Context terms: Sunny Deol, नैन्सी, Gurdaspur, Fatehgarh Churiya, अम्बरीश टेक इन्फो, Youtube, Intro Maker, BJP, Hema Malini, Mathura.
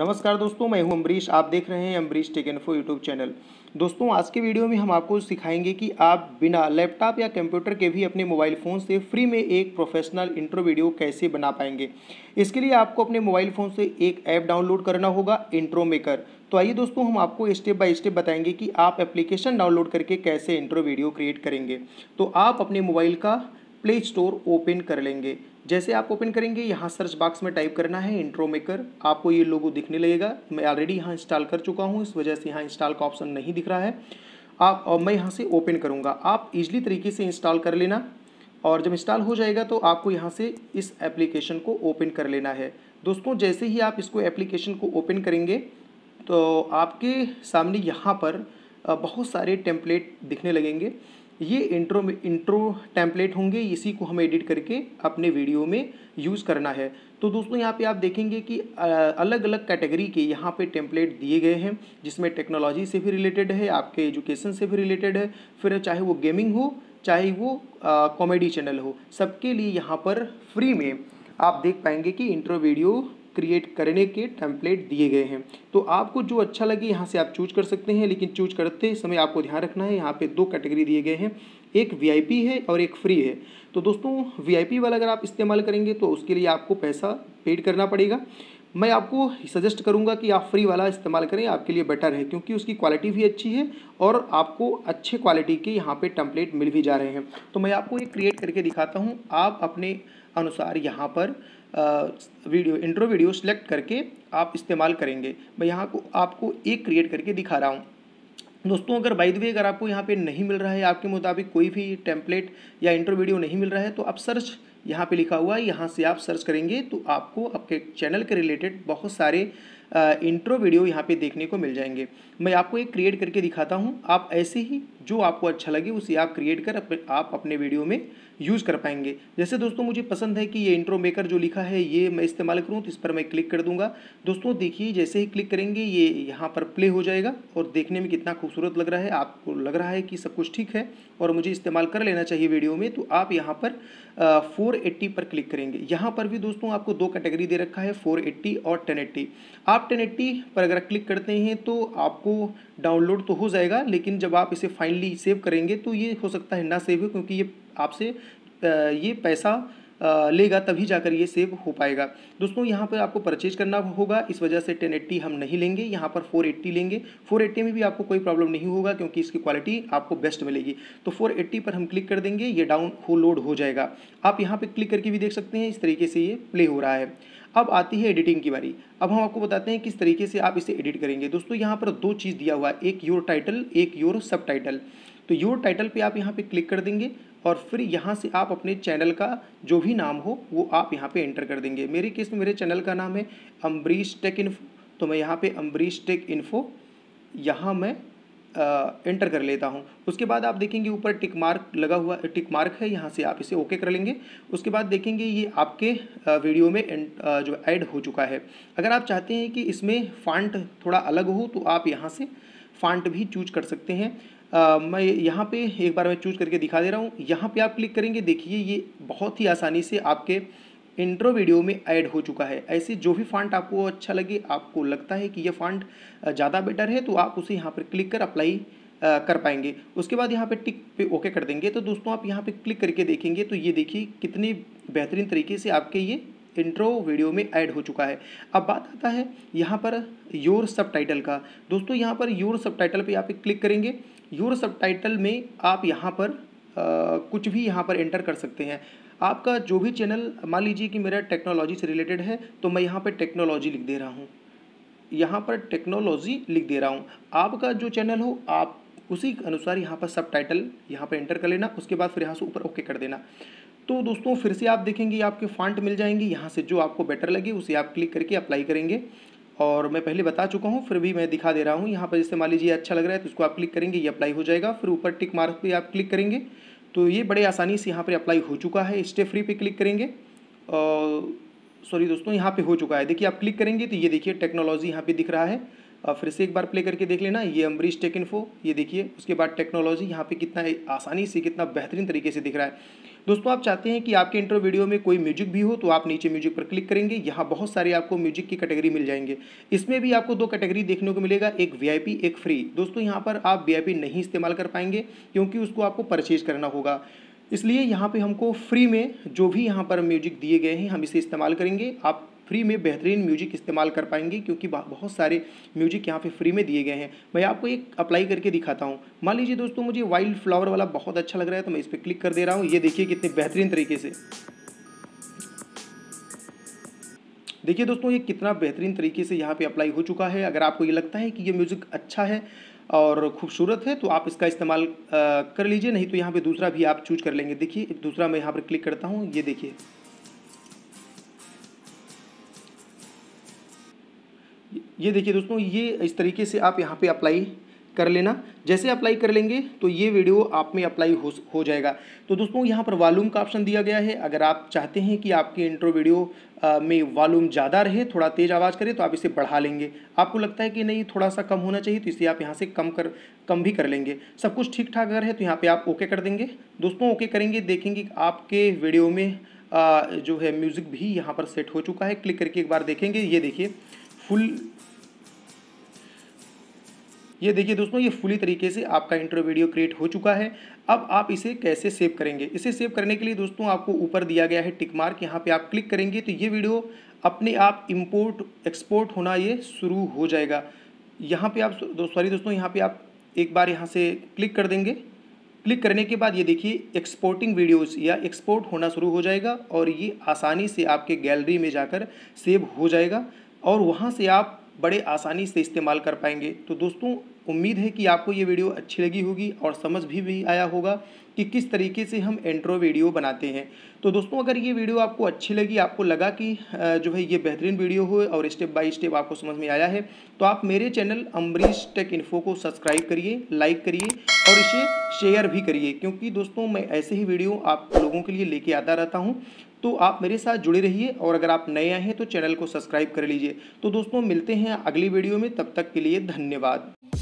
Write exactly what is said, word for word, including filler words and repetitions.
नमस्कार दोस्तों, मैं हूं अम्बरीश। आप देख रहे हैं अम्बरीश टेक इन्फो YouTube channel. दोस्तों, आज के वीडियो में हम आपको सिखाएंगे कि आप बिना लैपटॉप या कंप्यूटर के भी अपने मोबाइल फ़ोन से फ्री में एक प्रोफेशनल इंट्रो वीडियो कैसे बना पाएंगे। इसके लिए आपको अपने मोबाइल फ़ोन से एक ऐप डाउनलोड करना होगा, इंट्रो मेकर। तो आइए दोस्तों, हम आपको स्टेप बाय स्टेप बताएंगे कि आप एप्लीकेशन डाउनलोड करके कैसे इंट्रो वीडियो क्रिएट करेंगे। तो आप अपने मोबाइल का प्ले स्टोर ओपन कर लेंगे। जैसे आप ओपन करेंगे, यहाँ सर्च बॉक्स में टाइप करना है इंट्रो मेकर। आपको ये लोगो दिखने लगेगा। मैं ऑलरेडी यहाँ इंस्टॉल कर चुका हूँ, इस वजह से यहाँ इंस्टॉल का ऑप्शन नहीं दिख रहा है। आप और मैं यहाँ से ओपन करूँगा। आप इजीली तरीके से इंस्टॉल कर लेना, और जब इंस्टॉल हो जाएगा तो आपको यहाँ से इस एप्लीकेशन को ओपन कर लेना है। दोस्तों, जैसे ही आप इसको एप्लीकेशन को ओपन करेंगे तो आपके सामने यहाँ पर बहुत सारे टेम्पलेट दिखने लगेंगे। ये इंट्रो इंट्रो टेम्पलेट होंगे, इसी को हमें एडिट करके अपने वीडियो में यूज़ करना है। तो दोस्तों, यहाँ पे आप देखेंगे कि अलग अलग कैटेगरी के यहाँ पे टेम्पलेट दिए गए हैं, जिसमें टेक्नोलॉजी से भी रिलेटेड है, आपके एजुकेशन से भी रिलेटेड है, फिर चाहे वो गेमिंग हो, चाहे वो कॉमेडी चैनल हो, सबके लिए यहाँ पर फ्री में आप देख पाएंगे कि इंट्रो वीडियो क्रिएट करने के टेम्पलेट दिए गए हैं। तो आपको जो अच्छा लगे यहाँ से आप चूज कर सकते हैं, लेकिन चूज करते समय आपको ध्यान रखना है, यहाँ पे दो कैटेगरी दिए गए हैं, एक वीआईपी है और एक फ्री है। तो दोस्तों, वीआईपी वाला अगर आप इस्तेमाल करेंगे तो उसके लिए आपको पैसा पेड करना पड़ेगा। मैं आपको सजेस्ट करूँगा कि आप फ्री वाला इस्तेमाल करें, आपके लिए बेटर है, क्योंकि उसकी क्वालिटी भी अच्छी है और आपको अच्छे क्वालिटी के यहाँ पे टेम्पलेट मिल भी जा रहे हैं। तो मैं आपको ये क्रिएट करके दिखाता हूँ। आप अपने अनुसार यहाँ पर वीडियो इंट्रो वीडियो सेलेक्ट करके आप इस्तेमाल करेंगे। मैं यहाँ को आपको एक क्रिएट करके दिखा रहा हूँ। दोस्तों, अगर बाय द वे अगर आपको यहाँ पे नहीं मिल रहा है, आपके मुताबिक कोई भी टेम्पलेट या इंट्रो वीडियो नहीं मिल रहा है, तो आप सर्च यहाँ पे लिखा हुआ है, यहाँ से आप सर्च करेंगे तो आपको आपके चैनल के रिलेटेड बहुत सारे इंट्रो वीडियो यहाँ पे देखने को मिल जाएंगे। मैं आपको एक क्रिएट करके दिखाता हूँ। आप ऐसे ही जो आपको अच्छा लगे उसे आप क्रिएट कर आप अपने वीडियो में यूज़ कर पाएंगे। जैसे दोस्तों, मुझे पसंद है कि ये इंट्रो मेकर जो लिखा है ये मैं इस्तेमाल करूँ, तो इस पर मैं क्लिक कर दूँगा। दोस्तों, देखिए जैसे ही क्लिक करेंगे ये यहाँ पर प्ले हो जाएगा, और देखने में कितना खूबसूरत लग रहा है। आपको लग रहा है कि सब कुछ ठीक है और मुझे इस्तेमाल कर लेना चाहिए वीडियो में, तो आप यहाँ पर फोर एटी पर क्लिक करेंगे। यहाँ पर भी दोस्तों आपको दो कैटेगरी दे रखा है, फोर एटी और टेन एटी। आप टेन एटी पर अगर क्लिक करते हैं तो आपको डाउनलोड तो हो जाएगा, लेकिन जब आप इसे फाइनली सेव करेंगे तो ये हो सकता है ना सेव हो, क्योंकि ये आपसे ये पैसा लेगा तभी जाकर ये सेव हो पाएगा। दोस्तों, यहाँ पर आपको परचेज करना होगा, इस वजह से टेन एटी हम नहीं लेंगे, यहाँ पर फोर एटी लेंगे। फोर एटी में भी आपको कोई प्रॉब्लम नहीं होगा, क्योंकि इसकी क्वालिटी आपको बेस्ट मिलेगी। तो फोर एटी पर हम क्लिक कर देंगे, ये डाउन हो लोड हो जाएगा। आप यहाँ पे क्लिक करके भी देख सकते हैं, इस तरीके से ये प्ले हो रहा है। अब आती है एडिटिंग की बारी। अब हम आपको बताते हैं किस तरीके से आप इसे एडिट करेंगे। दोस्तों, यहाँ पर दो चीज़ दिया हुआ है, एक योर टाइटल, एक योर सब टाइटल। तो योर टाइटल पे आप यहाँ पे क्लिक कर देंगे, और फिर यहाँ से आप अपने चैनल का जो भी नाम हो वो आप यहाँ पे एंटर कर देंगे। मेरे केस में मेरे चैनल का नाम है अम्बरीश टेक इन्फो, तो मैं यहाँ पे अम्बरीश टेक इन्फो यहाँ मैं एंटर कर लेता हूँ। उसके बाद आप देखेंगे ऊपर टिक मार्क लगा हुआ टिक मार्क है, यहाँ से आप इसे ओके कर लेंगे। उसके बाद देखेंगे ये आपके वीडियो में जो ऐड हो चुका है। अगर आप चाहते हैं कि इसमें फॉन्ट थोड़ा अलग हो तो आप यहाँ से फॉन्ट भी चूज कर सकते हैं। आ, मैं यहाँ पे एक बार मैं चूज करके दिखा दे रहा हूँ। यहाँ पे आप क्लिक करेंगे, देखिए ये बहुत ही आसानी से आपके इंट्रो वीडियो में ऐड हो चुका है। ऐसे जो भी फॉन्ट आपको अच्छा लगे, आपको लगता है कि ये फॉन्ट ज़्यादा बेटर है, तो आप उसे यहाँ पर क्लिक कर अप्लाई आ, कर पाएंगे। उसके बाद यहाँ पे टिक पे ओके कर देंगे। तो दोस्तों, आप यहाँ पे क्लिक करके देखेंगे तो ये देखिए कितने बेहतरीन तरीके से आपके ये इंट्रो वीडियो में ऐड हो चुका है। अब बात आता है यहाँ पर योर सब टाइटल का। दोस्तों, यहाँ पर योर सब टाइटल पर यहाँ पे क्लिक करेंगे। योर सब टाइटल में आप यहाँ पर आ, कुछ भी यहाँ पर एंटर कर सकते हैं। आपका जो भी चैनल, मान लीजिए कि मेरा टेक्नोलॉजी से रिलेटेड है, तो मैं यहाँ पे टेक्नोलॉजी लिख दे रहा हूँ, यहाँ पर टेक्नोलॉजी लिख दे रहा हूँ। आपका जो चैनल हो आप उसी के अनुसार यहाँ पर सब टाइटल यहाँ पर एंटर कर लेना। उसके बाद फिर यहाँ से ऊपर ओके कर देना। तो दोस्तों, फिर से आप देखेंगे आपके फॉन्ट मिल जाएंगे, यहाँ से जो आपको बेटर लगे उसे आप क्लिक करके अप्लाई करेंगे। और मैं पहले बता चुका हूँ, फिर भी मैं दिखा दे रहा हूँ। यहाँ पर जैसे मान लीजिए अच्छा लग रहा है तो उसको आप क्लिक करेंगे, ये अप्लाई हो जाएगा। फिर ऊपर टिक मार्क पे आप क्लिक करेंगे तो ये बड़े आसानी से यहाँ पर अप्लाई हो चुका है। स्टे फ्री पे क्लिक करेंगे, सॉरी दोस्तों यहाँ पे हो चुका है। देखिए आप क्लिक करेंगे तो ये देखिए टेक्नोलॉजी यहाँ पर दिख रहा है। फिर से एक बार प्ले करके देख लेना, ये अम्बरीश टेक इन्फो, ये देखिए। उसके बाद टेक्नोलॉजी, यहाँ पे कितना आसानी से, कितना बेहतरीन तरीके से दिख रहा है। दोस्तों आप चाहते हैं कि आपके इंट्रो वीडियो में कोई म्यूजिक भी हो तो आप नीचे म्यूजिक पर क्लिक करेंगे, यहाँ बहुत सारे आपको म्यूजिक की कैटेगरी मिल जाएंगे। इसमें भी आपको दो कैटेगरी देखने को मिलेगा, एक वीआईपी एक फ्री। दोस्तों यहाँ पर आप वीआईपी नहीं इस्तेमाल कर पाएंगे क्योंकि उसको आपको परचेज करना होगा, इसलिए यहाँ पे हमको फ्री में जो भी यहाँ पर म्यूजिक दिए गए हैं हम इसे इस्तेमाल करेंगे। आप फ्री में बेहतरीन म्यूजिक इस्तेमाल कर पाएंगे क्योंकि बहुत सारे म्यूजिक यहाँ पे फ्री में दिए गए हैं। मैं आपको एक अप्लाई करके दिखाता हूँ। मान लीजिए दोस्तों मुझे वाइल्ड फ्लावर वाला बहुत अच्छा लग रहा है तो मैं इस पर क्लिक कर दे रहा हूँ। ये देखिए कितने बेहतरीन तरीके से, देखिए दोस्तों ये कितना बेहतरीन तरीके से यहाँ पे अप्लाई हो चुका है। अगर आपको ये लगता है कि ये म्यूज़िक अच्छा है और खूबसूरत है तो आप इसका इस्तेमाल कर लीजिए, नहीं तो यहाँ पे दूसरा भी आप चूज कर लेंगे। देखिए दूसरा मैं यहाँ पर क्लिक करता हूँ, ये देखिए ये देखिए दोस्तों ये इस तरीके से आप यहाँ पे अप्लाई कर लेना। जैसे अप्लाई कर लेंगे तो ये वीडियो आप में अप्लाई हो हो जाएगा। तो दोस्तों यहाँ पर वॉल्यूम का ऑप्शन दिया गया है। अगर आप चाहते हैं कि आपके इंट्रो वीडियो आ, में वॉल्यूम ज़्यादा रहे, थोड़ा तेज़ आवाज़ करे तो आप इसे बढ़ा लेंगे। आपको लगता है कि नहीं थोड़ा सा कम होना चाहिए तो इसे आप यहाँ से कम कर कम भी कर लेंगे। सब कुछ ठीक ठाक अगर है तो यहाँ पर आप ओके कर देंगे। दोस्तों ओके करेंगे, देखेंगे आपके वीडियो में आ, जो है म्यूज़िक भी यहाँ पर सेट हो चुका है। क्लिक करके एक बार देखेंगे, ये देखिए फुल, ये देखिए दोस्तों ये फुली तरीके से आपका इंट्रो वीडियो क्रिएट हो चुका है। अब आप इसे कैसे सेव करेंगे? इसे सेव करने के लिए दोस्तों आपको ऊपर दिया गया है टिक मार्क, यहाँ पे आप क्लिक करेंगे तो ये वीडियो अपने आप इंपोर्ट एक्सपोर्ट होना ये शुरू हो जाएगा। यहाँ पे आप सॉरी दोस्तों यहाँ पे आप एक बार यहाँ से क्लिक कर देंगे। क्लिक करने के बाद ये देखिए एक्सपोर्टिंग वीडियोस या एक्सपोर्ट होना शुरू हो जाएगा और ये आसानी से आपके गैलरी में जाकर सेव हो जाएगा और वहाँ से आप बड़े आसानी से इस्तेमाल कर पाएंगे। तो दोस्तों उम्मीद है कि आपको ये वीडियो अच्छी लगी होगी और समझ भी, भी आया होगा कि किस तरीके से हम इंट्रो वीडियो बनाते हैं। तो दोस्तों अगर ये वीडियो आपको अच्छी लगी, आपको लगा कि जो है ये बेहतरीन वीडियो हो और स्टेप बाय स्टेप आपको समझ में आया है तो आप मेरे चैनल अम्बरीश टेक इन्फो को सब्सक्राइब करिए, लाइक करिए और इसे शेयर भी करिए क्योंकि दोस्तों मैं ऐसे ही वीडियो आप लोगों के लिए लेके आता रहता हूँ। तो आप मेरे साथ जुड़े रहिए और अगर आप नए आए हैं तो चैनल को सब्सक्राइब कर लीजिए। तो दोस्तों मिलते हैं अगली वीडियो में, तब तक के लिए धन्यवाद।